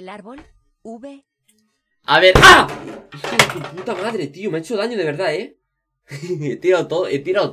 El árbol, V. A ver, ¡ah! ¡Puta madre, tío! Me ha hecho daño de verdad, ¿eh? He tirado todo, he tirado todo.